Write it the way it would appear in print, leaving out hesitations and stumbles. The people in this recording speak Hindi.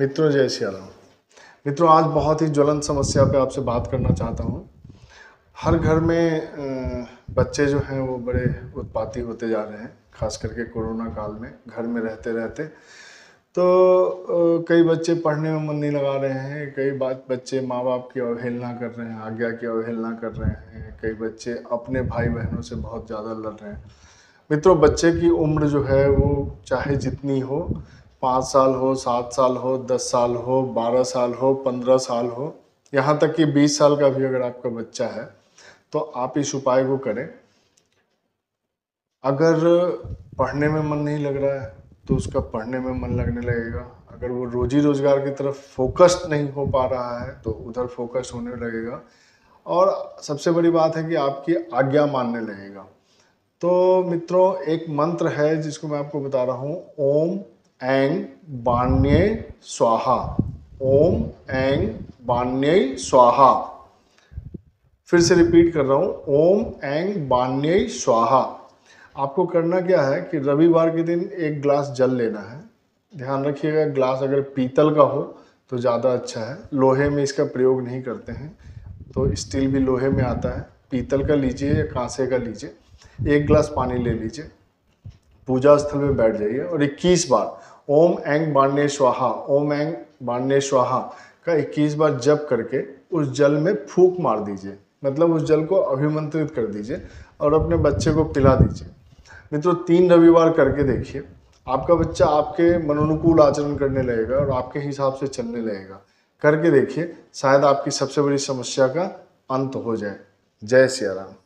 मित्रों, जय श्री राम। मित्रों, आज बहुत ही ज्वलंत समस्या पे आपसे बात करना चाहता हूँ। हर घर में बच्चे जो हैं वो बड़े उत्पाती होते जा रहे हैं, खास करके कोरोना काल में घर में रहते रहते। तो कई बच्चे पढ़ने में मन नहीं लगा रहे हैं, कई बच्चे माँ बाप की अवहेलना कर रहे हैं, आज्ञा की अवहेलना कर रहे हैं, कई बच्चे अपने भाई बहनों से बहुत ज़्यादा लड़ रहे हैं। मित्रों, बच्चे की उम्र जो है वो चाहे जितनी हो, 5 साल हो, 7 साल हो, 10 साल हो, 12 साल हो, 15 साल हो, यहाँ तक कि 20 साल का भी अगर आपका बच्चा है तो आप इस उपाय को करें। अगर पढ़ने में मन नहीं लग रहा है तो उसका पढ़ने में मन लगने लगेगा। अगर वो रोजी रोज़गार की तरफ फोकस्ड नहीं हो पा रहा है तो उधर फोकस होने लगेगा, और सबसे बड़ी बात है कि आपकी आज्ञा मानने लगेगा। तो मित्रों, एक मंत्र है जिसको मैं आपको बता रहा हूँ, ओम ऐं बाण्ये स्वाहा। ओम ऐं बाण्ये स्वाहा। फिर से रिपीट कर रहा हूँ, ओम ऐं बाण्ये स्वाहा। आपको करना क्या है कि रविवार के दिन 1 ग्लास जल लेना है। ध्यान रखिएगा, ग्लास अगर पीतल का हो तो ज़्यादा अच्छा है। लोहे में इसका प्रयोग नहीं करते हैं, तो स्टील भी लोहे में आता है। पीतल का लीजिए या कांसे का लीजिए। 1 ग्लास पानी ले लीजिए, पूजा स्थल में बैठ जाइए और 21 बार ओम ऐं बाण्ये स्वाहा, ओम ऐं बाण्ये स्वाहा का 21 बार जप करके उस जल में फूंक मार दीजिए। मतलब उस जल को अभिमंत्रित कर दीजिए और अपने बच्चे को पिला दीजिए। मित्रों, 3 रविवार करके देखिए, आपका बच्चा आपके मनोनुकूल आचरण करने लगेगा और आपके हिसाब से चलने लगेगा। करके देखिए, शायद आपकी सबसे बड़ी समस्या का अंत हो जाए। जय सिया राम।